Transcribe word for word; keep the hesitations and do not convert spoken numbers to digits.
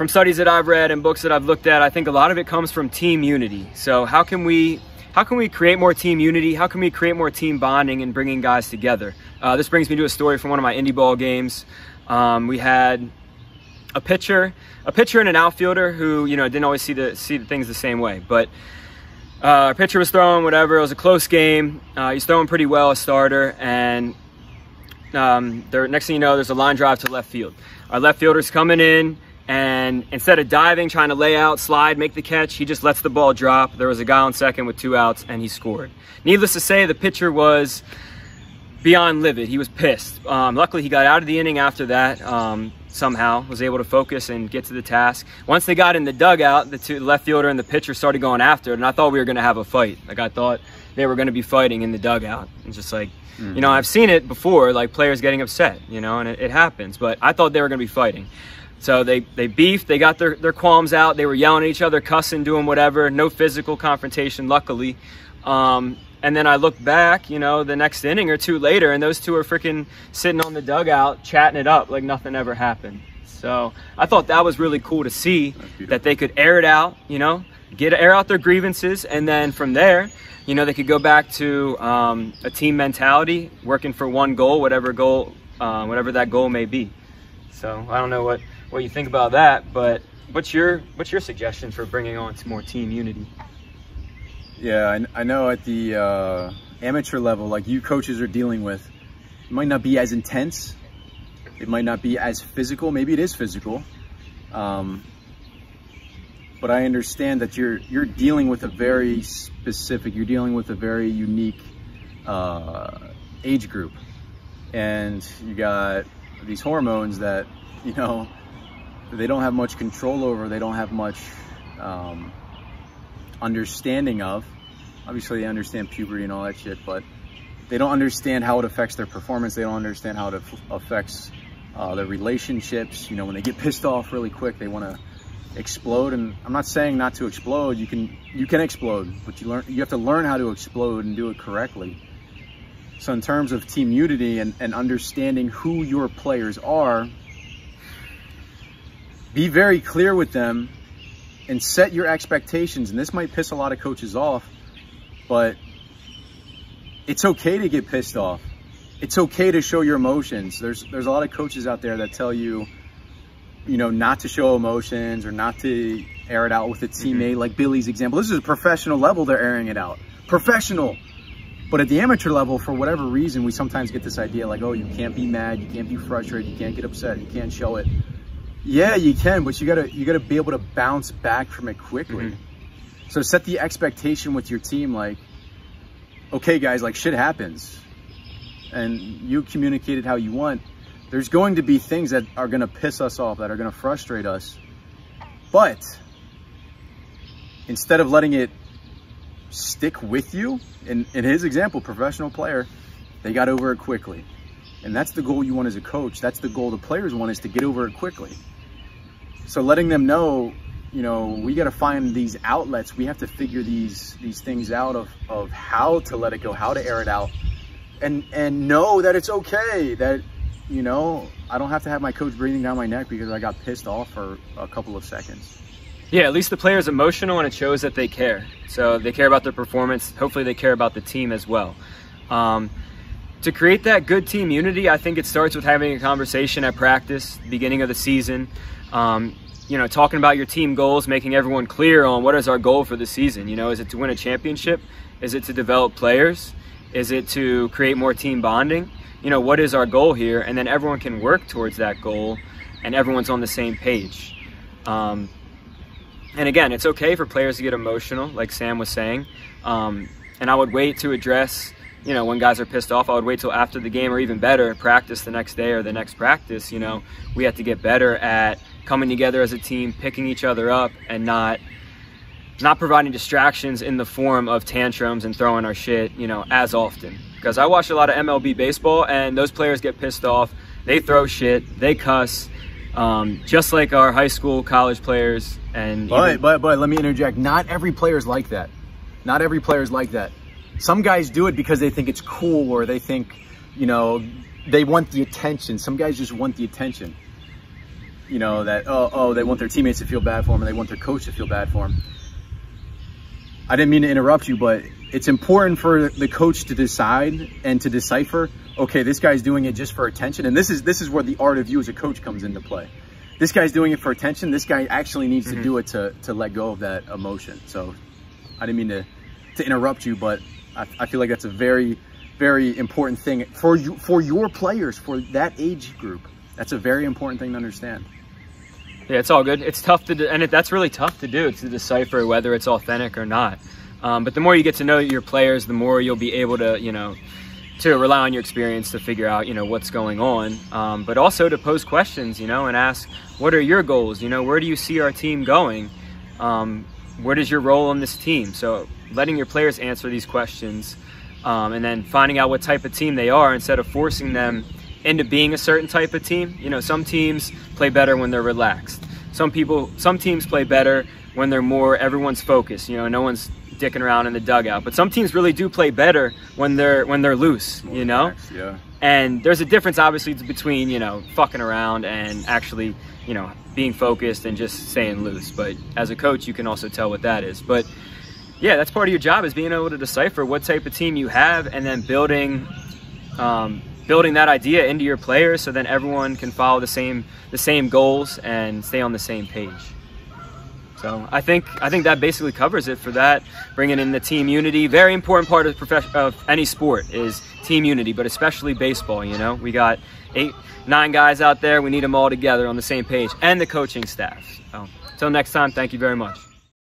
from studies that I've read and books that I've looked at, I think a lot of it comes from team unity. So how can we How can we create more team unity? How can we create more team bonding and bringing guys together? Uh, this brings me to a story from one of my indie ball games. Um, we had a pitcher, a pitcher and an outfielder who, you know, didn't always see the see the things the same way. But uh, our pitcher was throwing whatever. It was a close game. Uh, he's throwing pretty well, a starter, and um, there, next thing you know, there's a line drive to left field. Our left fielder's coming in. And instead of diving, trying to lay out, slide, make the catch, he just lets the ball drop. There was a guy on second with two outs, and he scored. Needless to say, the pitcher was beyond livid. He was pissed. Um, luckily, he got out of the inning after that, um, somehow, was able to focus and get to the task. Once they got in the dugout, the two, the left fielder and the pitcher started going after it, and I thought we were going to have a fight. Like, I thought they were going to be fighting in the dugout. And just like, mm-hmm. you know, I've seen it before, like players getting upset, you know, and it, it happens. But I thought they were going to be fighting. So they, they beefed, they got their, their qualms out, they were yelling at each other, cussing, doing whatever, no physical confrontation, luckily. Um, and then I look back, you know, the next inning or two later, and those two are freaking sitting on the dugout, chatting it up like nothing ever happened. So I thought that was really cool to see that they could air it out, you know, get air out their grievances, and then from there, you know, they could go back to um, a team mentality, working for one goal, whatever goal, uh, whatever that goal may be. So I don't know what, what you think about that, but what's your what's your suggestion for bringing on some more team unity? Yeah, I, I know at the uh, amateur level, like you coaches are dealing with, it might not be as intense. It might not be as physical. Maybe it is physical, um, but I understand that you're you're dealing with a very specific. You're dealing with a very unique uh, age group, and you got these hormones that, you know, they don't have much control over, they don't have much um, understanding of. Obviously they understand puberty and all that shit, but they don't understand how it affects their performance. They don't understand how it affects uh, their relationships. You know, when they get pissed off really quick, they want to explode. And I'm not saying not to explode. You can you can explode, but you learn you have to learn how to explode and do it correctly. So in terms of team unity and, and understanding who your players are, be very clear with them and set your expectations. And this might piss a lot of coaches off, but it's okay to get pissed off. It's okay to show your emotions. There's there's a lot of coaches out there that tell you, you know, not to show emotions or not to air it out with a teammate, like Billy's example. This is a professional level they're airing it out. Professional. But at the amateur level, for whatever reason, we sometimes get this idea like, oh, you can't be mad, you can't be frustrated, you can't get upset, you can't show it. Yeah, you can, but you gotta you gotta be able to bounce back from it quickly. Mm-hmm. So set the expectation with your team, like, okay, guys, like shit happens, and you communicate it how you want. There's going to be things that are gonna piss us off, that are gonna frustrate us, but instead of letting it stick with you, in, in his example, professional player, they got over it quickly. And that's the goal you want as a coach. That's the goal the players want, is to get over it quickly. So letting them know, you know, we got to find these outlets. We have to figure these these things out of, of how to let it go, how to air it out, and and know that it's okay. That, you know, I don't have to have my coach breathing down my neck because I got pissed off for a couple of seconds. Yeah, at least the player's emotional and it shows that they care. So they care about their performance. Hopefully they care about the team as well. Um, To create that good team unity, I think it starts with having a conversation at practice, beginning of the season, um, you know, talking about your team goals, making everyone clear on what is our goal for the season. You know, is it to win a championship? Is it to develop players? Is it to create more team bonding? You know, what is our goal here? And then everyone can work towards that goal and everyone's on the same page. Um, and again, it's okay for players to get emotional, like Sam was saying, um, and I would wait to address, you know, when guys are pissed off, I would wait till after the game, or even better, practice the next day or the next practice. You know, we have to get better at coming together as a team, picking each other up, and not not providing distractions in the form of tantrums and throwing our shit, you know, as often. Because I watch a lot of M L B baseball, and those players get pissed off. They throw shit. They cuss, um, just like our high school, college players. And but, even, but, but let me interject. Not every player is like that. Not every player is like that. Some guys do it because they think it's cool, or they think, you know, they want the attention. Some guys just want the attention. you know, that, oh, oh, they want their teammates to feel bad for them and they want their coach to feel bad for them. I didn't mean to interrupt you, but it's important for the coach to decide and to decipher, okay, this guy's doing it just for attention. And this is, this is where the art of you as a coach comes into play. This guy's doing it for attention. This guy actually needs mm-hmm. to do it to, to let go of that emotion. So I didn't mean to, to interrupt you, but I, I feel like that's a very, very important thing for you, for your players, for that age group. That's a very important thing to understand. Yeah, it's all good. It's tough to, and it, that's really tough to do, to decipher whether it's authentic or not. Um, but the more you get to know your players, the more you'll be able to, you know, to rely on your experience to figure out, you know, what's going on. Um, but also to pose questions, you know, and ask, what are your goals? You know, where do you see our team going? Um, what is your role on this team? So letting your players answer these questions, um, and then finding out what type of team they are instead of forcing them into being a certain type of team. You know, some teams play better when they're relaxed. Some people, some teams play better when they're more, everyone's focused, you know, no one's dicking around in the dugout. But some teams really do play better when they're when they're loose, you know. Yeah. And there's a difference, obviously, between, you know, fucking around and actually, you know, being focused and just staying loose. But as a coach, you can also tell what that is. But yeah, that's part of your job, is being able to decipher what type of team you have, and then building um, building that idea into your players, so then everyone can follow the same the same goals and stay on the same page. So I think I think that basically covers it for that. Bringing in the team unity, very important part of profession, of any sport, is team unity, but especially baseball. You know, we got eight, nine guys out there. We need them all together on the same page, and the coaching staff. So until next time, thank you very much.